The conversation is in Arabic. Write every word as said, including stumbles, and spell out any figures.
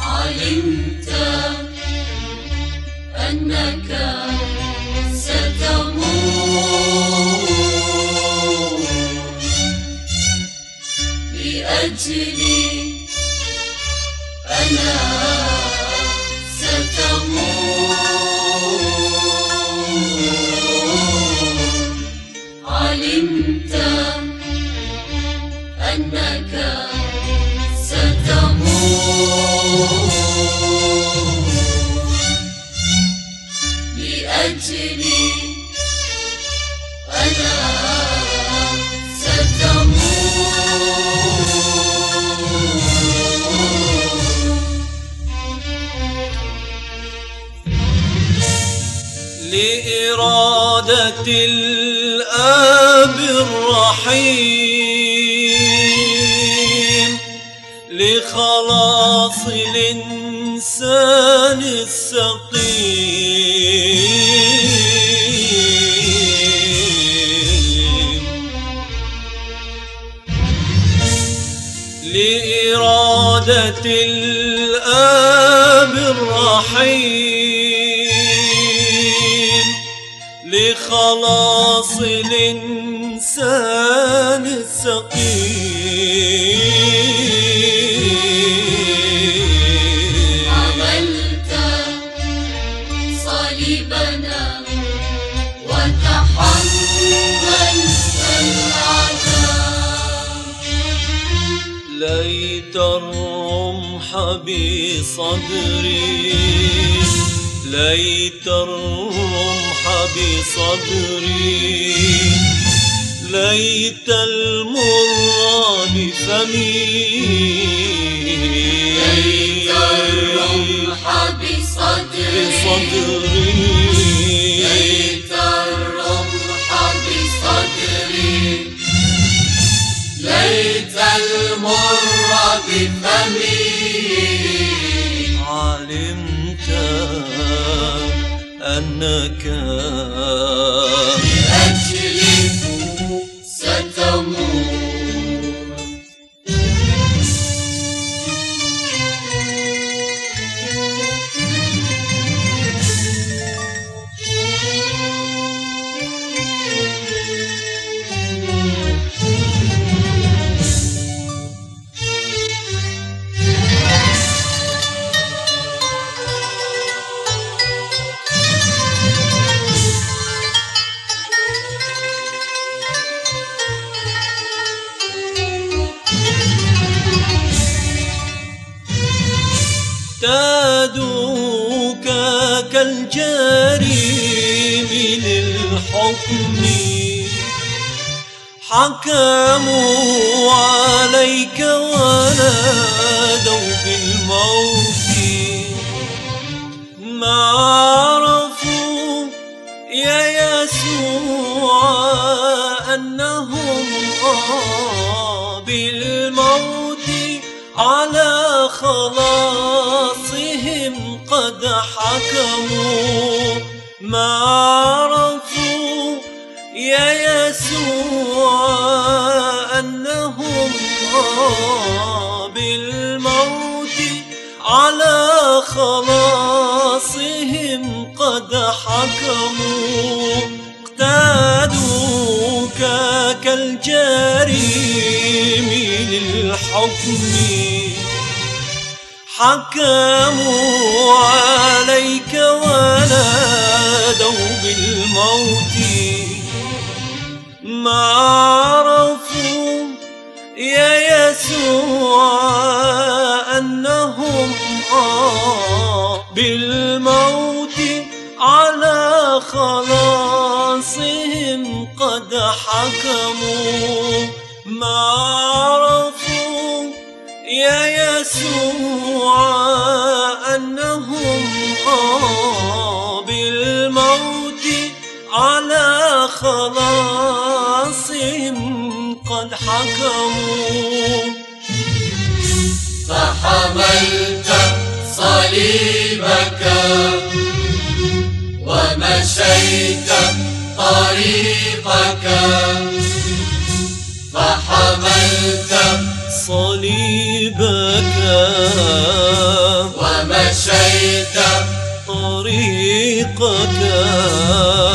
علمت أنك ستموت لأجلي، أنا ستموت. علمت أنك ستموت لأجلي، أنا ستموت. لإرادة الآب الرحيم، لخلاص الإنسان السقيم، لإرادة الآب الرحيم، لخلاص الإنسان السقيم. ليت الرمح بصدري، ليت الرمح بصدري، ليت المر بفمي، ليت الرمح بصدري، ليت الرمح بصدري، ليت المر بفمي. علمت أنك لأجلي ستموت. تادوك كالجريم للحكم، حكموا عليك ونادوا بالموت، ما عرفوا يا يسوع أنهم آه بالموت على خلاصهم قد حكموا، ما عرفوا يا يسوع أنهم آه بالموت على خلاصهم قد حكموا. اقتادوك كالجريم للحكم، حكموا عليك ونادوا بالموت، ما عرفوا يا يسوع أنهم آه بالموت على خلاصهم قد حكموا، ما عرفوا يا يسوع أنهم آه بالموت على خلاصهم قد حكموا. فحملت صليبك ومشيت طريقك فحملت صليبك ومشيت طريقك.